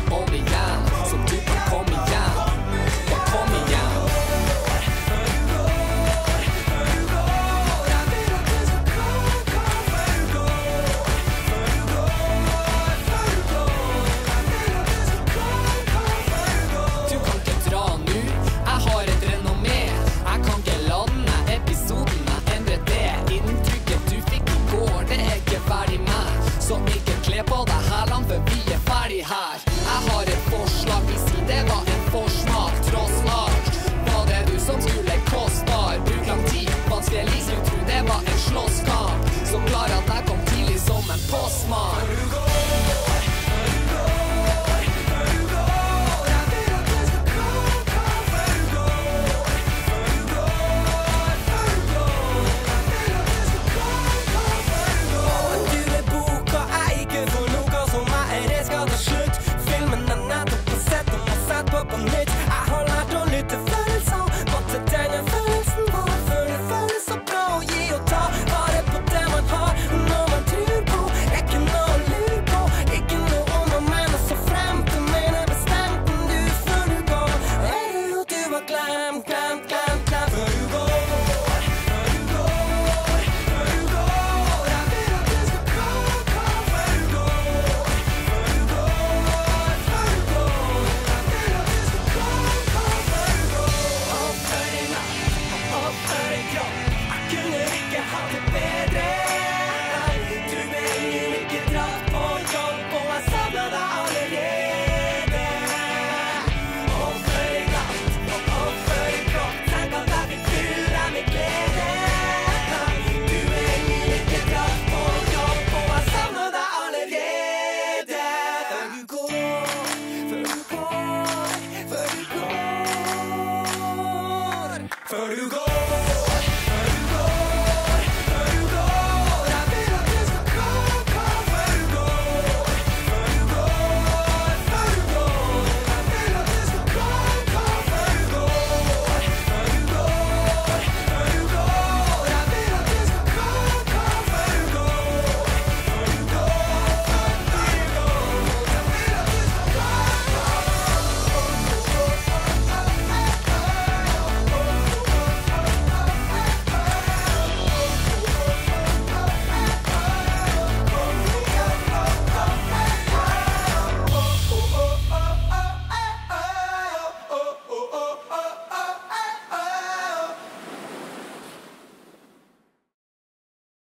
og om igjen. Så du kan komme igjen og komme igjen. Jeg vil at du skal kom før du går. Før du går, før du går. Jeg vil at du skal kom før du går. Du kan ikke dra nu, jeg har et renommé. Jeg kan ikke lande episoden, jeg endret det. Inntrykket du fikk i går, det er ikke ferdig med. Så ikke kle på deg her, land, for vi er ferdig her.